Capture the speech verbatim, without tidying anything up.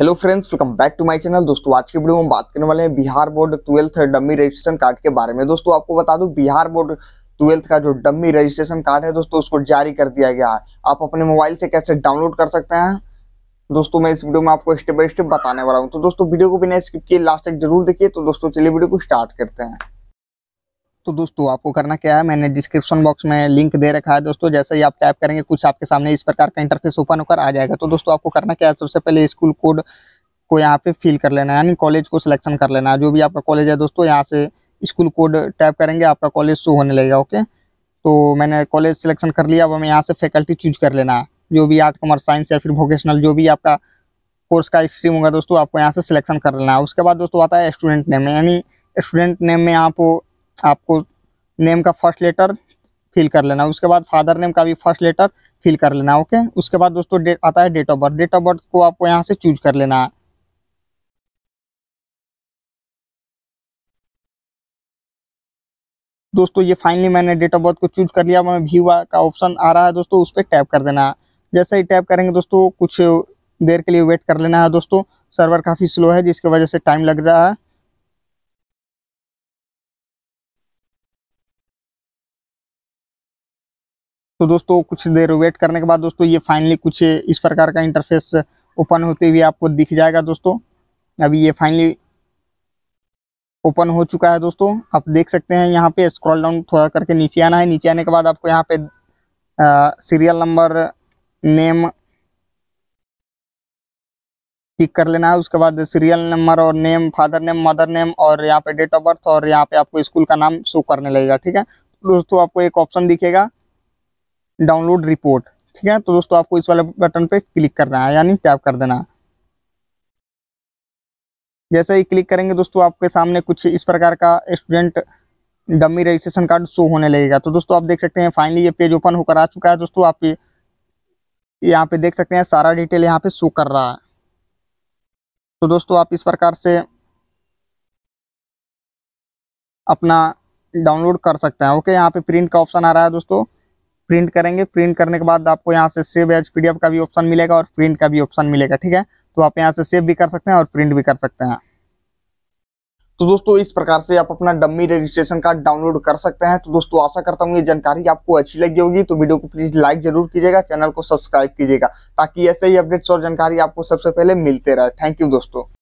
Hello friends, welcome back to my channel. दोस्तों आज के वीडियो में हम बात करने वाले हैं Bihar board twelfth dummy registration card के बारे में। दोस्तों आपको बता दूं, बिहार बोर्ड ट्वेल्थ का जो डमी रजिस्ट्रेशन कार्ड है दोस्तों, उसको जारी कर दिया गया है। आप अपने मोबाइल से कैसे डाउनलोड कर सकते हैं दोस्तों, मैं इस वीडियो में आपको स्टेप बाई स्टेप बताने वाला हूँ। तो दोस्तों वीडियो को बिना स्किप किए लास्ट तक जरूर देखिए। तो दोस्तों चलिए वीडियो को स्टार्ट करते हैं। तो दोस्तों आपको करना क्या है, मैंने डिस्क्रिप्शन बॉक्स में लिंक दे रखा है। दोस्तों जैसे ही आप टैप करेंगे कुछ आपके सामने इस प्रकार का इंटरफेस ओपन होकर आ जाएगा। तो दोस्तों आपको करना क्या है, सबसे पहले स्कूल कोड को यहाँ पे फिल कर लेना है, यानी कॉलेज को सिलेक्शन कर लेना है। जो भी आपका कॉलेज है दोस्तों, यहाँ से स्कूल कोड टैप करेंगे, आपका कॉलेज शो होने लगेगा। ओके, तो मैंने कॉलेज सिलेक्शन कर लिया। अब हमें यहाँ से फैकल्टी चूज कर लेना है, जो भी आर्ट, कॉमर्स, साइंस या फिर वोकेशनल, जो भी आपका कोर्स का स्ट्रीम होगा दोस्तों, आपको यहाँ से सिलेक्शन कर लेना है। उसके बाद दोस्तों आता है स्टूडेंट नेम, यानी स्टूडेंट नेम में आप आपको नेम का फर्स्ट लेटर फिल कर लेना है। उसके बाद फादर नेम का भी फर्स्ट लेटर फिल कर लेना है। ओके, उसके बाद दोस्तों डेट आता है, date of birth. Date of birth को आपको यहाँ से चूज कर लेना है। दोस्तों ये फाइनली मैंने डेट ऑफ बर्थ को चूज कर लिया। अब हमें व्यू का ऑप्शन आ रहा है दोस्तों, उस पर टैप कर देना है। जैसे ही टैप करेंगे दोस्तों कुछ देर के लिए वेट कर लेना है। दोस्तों सर्वर काफ़ी स्लो है, जिसकी वजह से टाइम लग रहा है। तो दोस्तों कुछ देर वेट करने के बाद दोस्तों ये फाइनली कुछ इस प्रकार का इंटरफेस ओपन होते हुए आपको दिख जाएगा। दोस्तों अभी ये फाइनली ओपन हो चुका है। दोस्तों आप देख सकते हैं, यहाँ पे स्क्रॉल डाउन थोड़ा करके नीचे आना है। नीचे आने के बाद आपको यहाँ पे आ, सीरियल नंबर, नेम टिक कर लेना है। उसके बाद सीरियल नंबर और name, father name, mother name और यहाँ पे डेट ऑफ बर्थ और यहाँ पे आपको स्कूल का नाम शो करने लगेगा। ठीक है दोस्तों, आपको एक ऑप्शन दिखेगा डाउनलोड रिपोर्ट। ठीक है, तो दोस्तों आपको इस वाले बटन पे क्लिक करना है, यानी टैप कर देना है। जैसे ही क्लिक करेंगे दोस्तों आपके सामने कुछ इस प्रकार का student dummy registration card show होने लगेगा। तो दोस्तों आप देख सकते हैं फाइनली ये पेज ओपन होकर आ चुका है। दोस्तों आप यहाँ पे देख सकते हैं सारा डिटेल यहाँ पे शो कर रहा है। तो दोस्तों आप इस प्रकार से अपना डाउनलोड कर सकते हैं। ओके, यहाँ पे प्रिंट का ऑप्शन आ रहा है। दोस्तों प्रिंट करेंगे, प्रिंट करने के बाद आपको यहाँ से सेव एज पीडीएफ का भी ऑप्शन मिलेगा और प्रिंट का भी ऑप्शन मिलेगा। ठीक है, तो आप यहाँ से सेव भी कर सकते हैं और प्रिंट भी कर सकते हैं। तो दोस्तों इस प्रकार से आप अपना डमी रजिस्ट्रेशन कार्ड डाउनलोड कर सकते हैं। तो दोस्तों आशा करता हूँ ये जानकारी आपको अच्छी लगी होगी। तो वीडियो को प्लीज लाइक जरूर कीजिएगा, चैनल को सब्सक्राइब कीजिएगा, ताकि ऐसे ही अपडेट्स और जानकारी आपको सबसे पहले मिलते रहे। थैंक यू दोस्तों।